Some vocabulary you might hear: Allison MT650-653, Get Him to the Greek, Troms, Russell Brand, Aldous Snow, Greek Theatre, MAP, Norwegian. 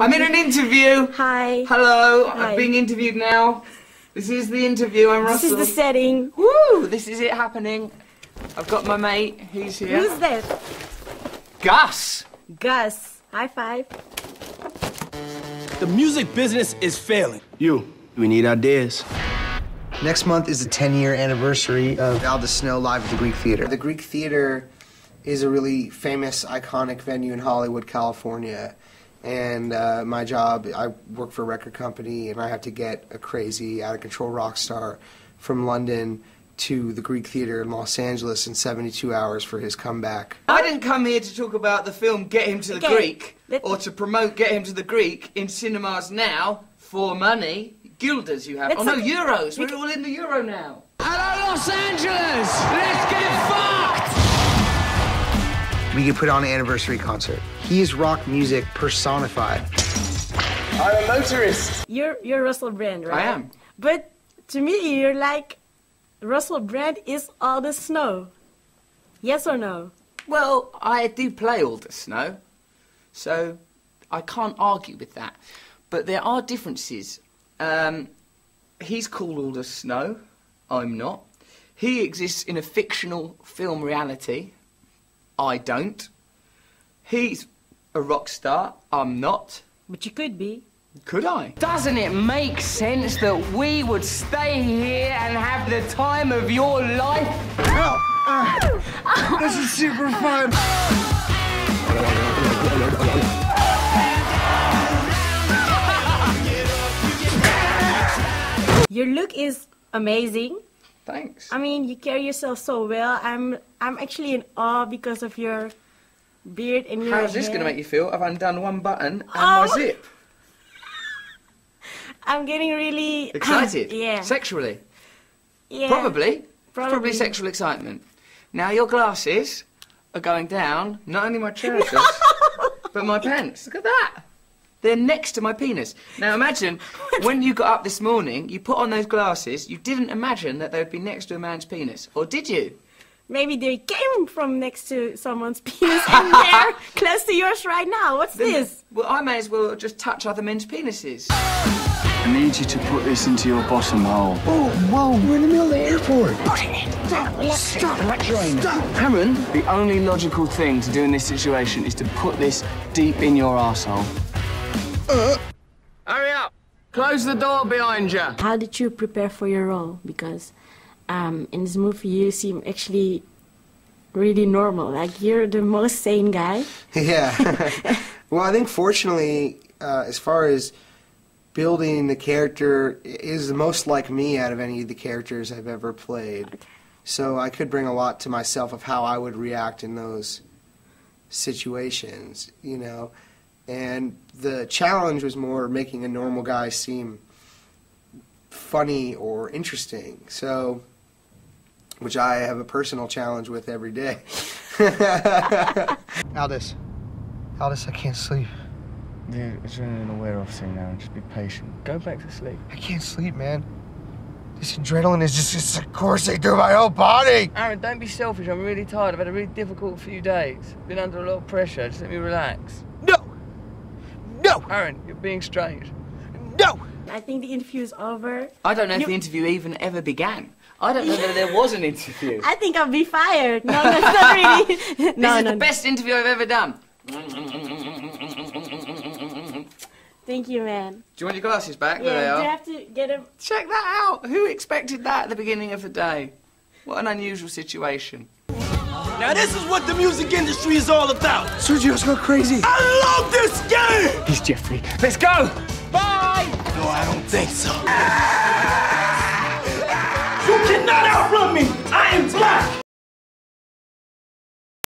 I'm in an interview. Hi. Hello. Hi. I'm being interviewed now. This is the interview. I'm Russell. This is the setting. Woo! This is it happening. I've got my mate. He's here. Who's that? Gus. Gus. High five. The music business is failing. We need ideas. Next month is the 10-year anniversary of Aldous Snow live at the Greek Theatre. The Greek Theatre is a really famous, iconic venue in Hollywood, California. And my job, I work for a record company, and I had to get a crazy, out-of-control rock star from London to the Greek Theatre in Los Angeles in 72 hours for his comeback. I didn't come here to talk about the film Get Him to the Greek, or to promote Get Him to the Greek in cinemas now, for money, guilders you have. Oh no, euros, we're all in the euro now. Hello Los Angeles, let's get fucked! We could put on an anniversary concert. He is rock music personified. I'm a motorist. You're Russell Brand, right? I am. But to me, you're like Russell Brand is Aldous Snow. Yes or no? Well, I do play Aldous Snow, so I can't argue with that. But there are differences. He's called Aldous Snow. I'm not. He exists in a fictional film reality. I don't. He's a rock star. I'm not. But you could be. Could I? Doesn't it make sense that we would stay here and have the time of your life? This is super fun. Your look is amazing. Thanks. I mean, you carry yourself so well. I'm actually in awe because of your beard and your hair. How's this going to make you feel? I've undone one button and my zip. I'm getting really excited. Yeah. Sexually. Yeah. Probably sexual excitement. Now your glasses are going down. Not only my trousers, but my pants. Look at that. They're next to my penis. Now imagine, when you got up this morning, you put on those glasses, you didn't imagine that they would be next to a man's penis. Or did you? Maybe they came from next to someone's penis and they're close to yours right now. What's this? Well, I may as well just touch other men's penises. I need you to put this into your bottom hole. Oh, whoa, we're in the middle of the airport. Put it in. Stop. Aaron, the only logical thing to do in this situation is to put this deep in your arsehole. Hurry up! Close the door behind you! How did you prepare for your role? Because in this movie you seem actually really normal, like you're the most sane guy. Yeah. Well, I think fortunately, as far as building the character, it is the most like me out of any of the characters I've ever played. Okay. So I could bring a lot to myself of how I would react in those situations, you know. And the challenge was more making a normal guy seem funny or interesting, so, which I have a personal challenge with every day. Aldous, I can't sleep. Dude, it's running an aware-off thing now, just be patient. Go back to sleep. I can't sleep, man. This adrenaline is just coursing through my whole body! Aaron, don't be selfish, I'm really tired. I've had a really difficult few days. Been under a lot of pressure, just let me relax. No! No! Aaron, you're being strange. No! I think the interview's over. I don't know if the interview even ever began. I don't know that there was an interview. I think I'll be fired. No, that's not really... This is the best interview I've ever done. Thank you, man. Do you want your glasses back? Yeah, there they are. You have to get them... Check that out! Who expected that at the beginning of the day? What an unusual situation. Now this is what the music industry is all about. Sergio's gone crazy. I love this game! He's Jeffrey. Let's go! Bye! No, I don't think so. You cannot outrun me! I am black!